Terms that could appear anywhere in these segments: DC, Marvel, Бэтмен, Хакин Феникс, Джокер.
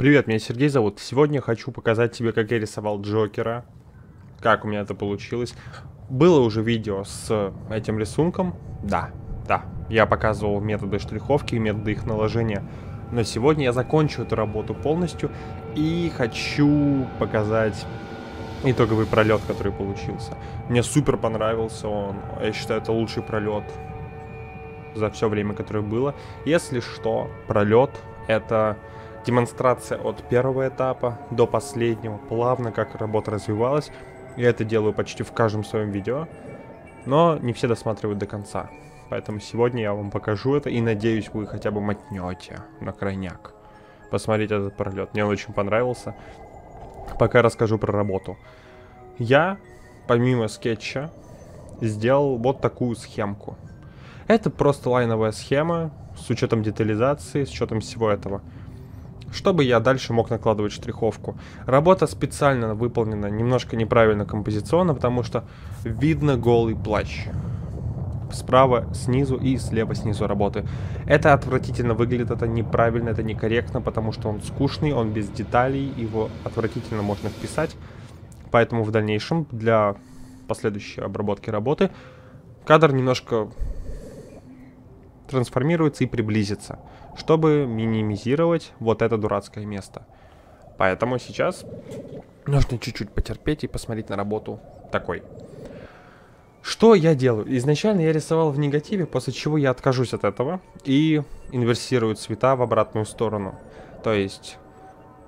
Привет, меня Сергей зовут. Сегодня хочу показать тебе, как я рисовал Джокера. Как у меня это получилось. Было уже видео с этим рисунком. Да. Я показывал методы штриховки и методы их наложения. Но сегодня я закончу эту работу полностью. И хочу показать итоговый пролет, который получился. Мне супер понравился он. Я считаю, это лучший пролет за все время, которое было. Если что, пролет — это демонстрация от первого этапа до последнего, плавно как работа развивалась. Я это делаю почти в каждом своем видео, но не все досматривают до конца. Поэтому сегодня я вам покажу это, и надеюсь, вы хотя бы мотнете на крайняк посмотреть этот пролет. Мне он очень понравился. Пока расскажу про работу. Я, помимо скетча, сделал вот такую схемку. Это просто лайновая схема с учетом детализации, с учетом всего этого, чтобы я дальше мог накладывать штриховку. Работа специально выполнена немножко неправильно композиционно, потому что видно голый плащ справа снизу и слева снизу работы. Это отвратительно выглядит, это неправильно, это некорректно, потому что он скучный, он без деталей, его отвратительно можно вписать. Поэтому в дальнейшем, для последующей обработки работы, кадр немножко трансформируется и приблизится, чтобы минимизировать вот это дурацкое место. Поэтому сейчас нужно чуть-чуть потерпеть и посмотреть на работу такой. Что я делаю? Изначально я рисовал в негативе, после чего я откажусь от этого и инверсирую цвета в обратную сторону. То есть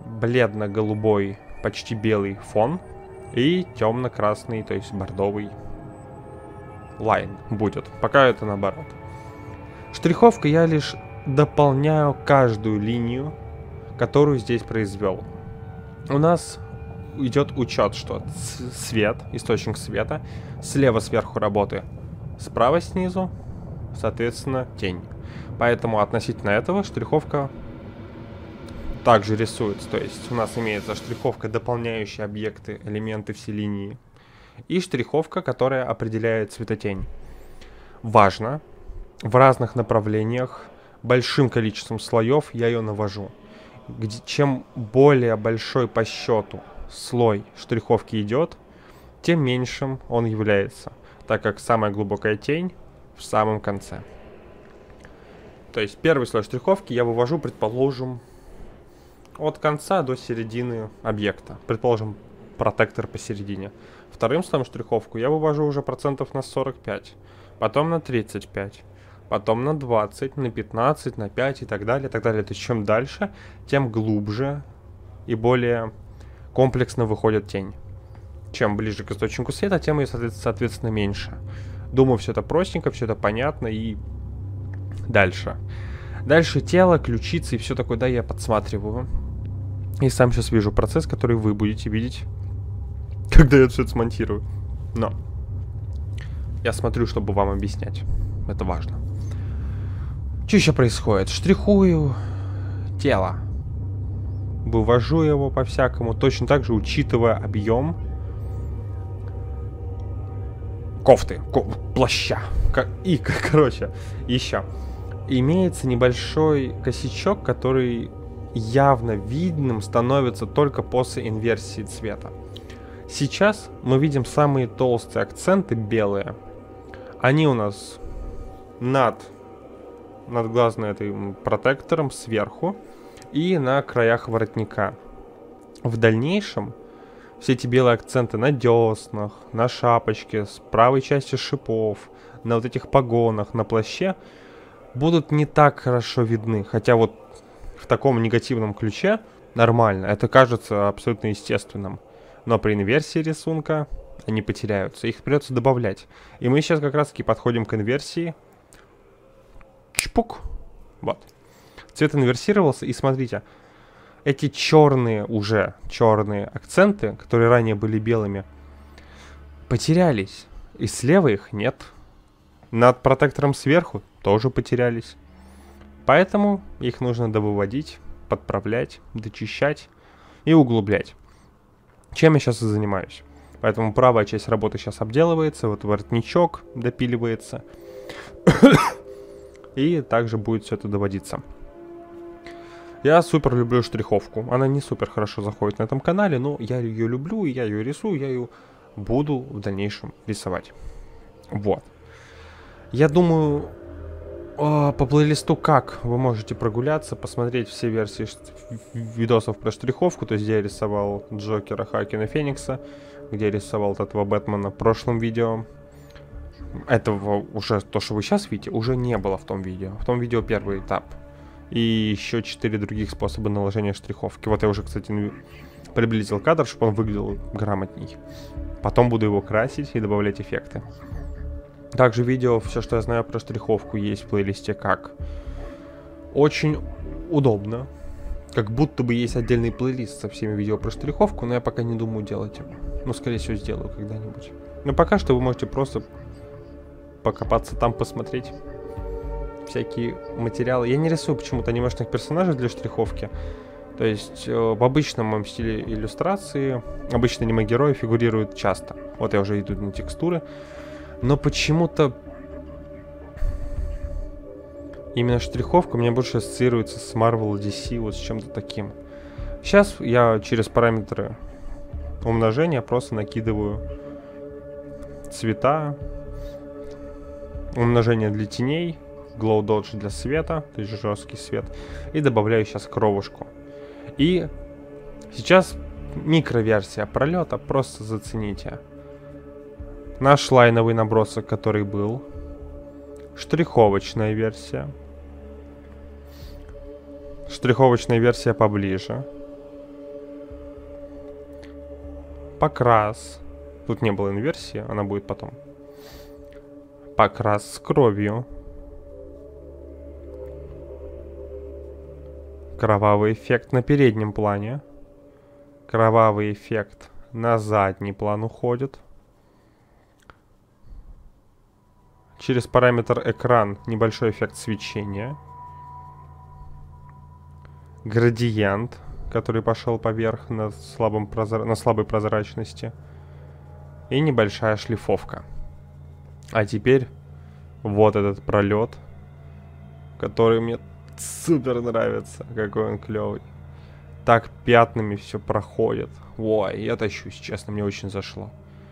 бледно-голубой, почти белый фон и темно-красный, то есть бордовый лайн будет. Пока это наоборот. Штриховка — я лишь дополняю каждую линию, которую здесь произвел. У нас идет учет, что свет, источник света, слева сверху работы, справа снизу, соответственно, тень. Поэтому относительно этого штриховка также рисуется. То есть у нас имеется штриховка, дополняющая объекты, элементы всей линии, и штриховка, которая определяет цветотень. Важно, в разных направлениях большим количеством слоев я ее навожу. Чем более большой по счету слой штриховки идет, тем меньшим он является, так как самая глубокая тень в самом конце. То есть первый слой штриховки я вывожу, предположим, от конца до середины объекта. Предположим, протектор посередине. Вторым слоем штриховку я вывожу уже процентов на 45, потом на 35. Потом на 20, на 15, на 5 и так далее, так далее. То есть чем дальше, тем глубже и более комплексно выходит тень. Чем ближе к источнику света, тем ее, соответственно, меньше. Думаю, все это простенько, все это понятно. И дальше. Дальше тело, ключицы и все такое. Да, я подсматриваю. И сам сейчас вижу процесс, который вы будете видеть, когда я все это смонтирую. Но я смотрю, чтобы вам объяснять. Это важно. Что еще происходит? Штрихую тело. Вывожу его по-всякому. Точно так же, учитывая объем кофты, плаща. И, короче, еще. Имеется небольшой косячок, который явно видным становится только после инверсии цвета. Сейчас мы видим самые толстые акценты белые. Они у нас над глазным этим протектором сверху и на краях воротника. В дальнейшем все эти белые акценты на деснах, на шапочке, с правой части шипов, на вот этих погонах, на плаще будут не так хорошо видны. Хотя вот в таком негативном ключе нормально, это кажется абсолютно естественным. Но при инверсии рисунка они потеряются, их придется добавлять. И мы сейчас как раз таки подходим к инверсии. Чпук. Вот. Цвет инверсировался, и смотрите, эти черные акценты, которые ранее были белыми, потерялись. И слева их нет. Над протектором сверху тоже потерялись. Поэтому их нужно довыводить, подправлять, дочищать и углублять. Чем я сейчас и занимаюсь. Поэтому правая часть работы сейчас обделывается, вот воротничок допиливается. И также будет все это доводиться. Я супер люблю штриховку. Она не супер хорошо заходит на этом канале, но я ее люблю, я ее рисую, я ее буду в дальнейшем рисовать. Вот. Я думаю, по плейлисту как вы можете прогуляться, посмотреть все версии видосов про штриховку. То есть, где я рисовал Джокера, Хакина Феникса, где я рисовал этого Бэтмена в прошлом видео. Этого уже, то, что вы сейчас видите, уже не было в том видео. В том видео первый этап. И еще 4 других способа наложения штриховки. Вот я уже, кстати, приблизил кадр, чтобы он выглядел грамотней. Потом буду его красить и добавлять эффекты. Также видео, все, что я знаю про штриховку, есть в плейлисте «Как». Очень удобно. Как будто бы есть отдельный плейлист со всеми видео про штриховку, но я пока не думаю делать его. Ну, скорее всего, сделаю когда-нибудь. Но пока что вы можете просто покопаться там, посмотреть всякие материалы. Я не рисую почему-то анимешных персонажей для штриховки. То есть в обычном моем стиле иллюстрации обычно аниме-герои фигурируют часто. Вот я уже иду на текстуры. Но почему-то именно штриховка у меня больше ассоциируется с Marvel, DC, вот с чем-то таким. Сейчас я через параметры умножения просто накидываю цвета, умножение для теней, glow dodge для света, то есть жесткий свет, и добавляю сейчас кровушку. И сейчас микроверсия пролета, просто зацените. Наш лайновый набросок, который был. Штриховочная версия. Штриховочная версия поближе. Покрас. Тут не было инверсии, она будет потом. Покрас с кровью. Кровавый эффект на переднем плане. Кровавый эффект на задний план уходит. Через параметр экран небольшой эффект свечения. Градиент, который пошел поверх на слабой прозрачности. И небольшая шлифовка. А теперь вот этот пролет, который мне супер нравится. Какой он клевый. Так пятнами все проходит. Ой, я тащусь, честно, мне очень зашло.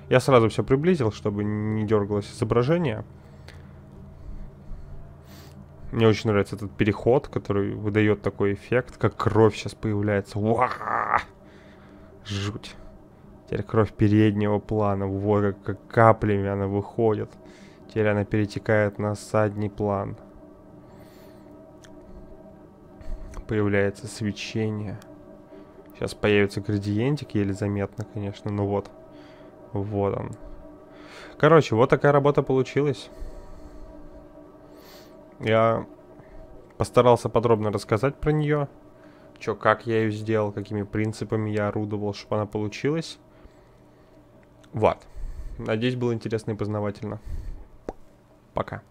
Я сразу все приблизил, чтобы не дергалось изображение. Мне очень нравится этот переход, который выдает такой эффект, как кровь сейчас появляется. Уа! Жуть. Теперь кровь переднего плана. Вот как каплями она выходит. Теперь она перетекает на задний план. Появляется свечение. Сейчас появится градиентик, еле заметно, конечно. Ну вот. Вот он. Короче, вот такая работа получилась. Я постарался подробно рассказать про нее. Чё, как я ее сделал, какими принципами я орудовал, чтобы она получилась. Вот. Надеюсь, было интересно и познавательно. Пока.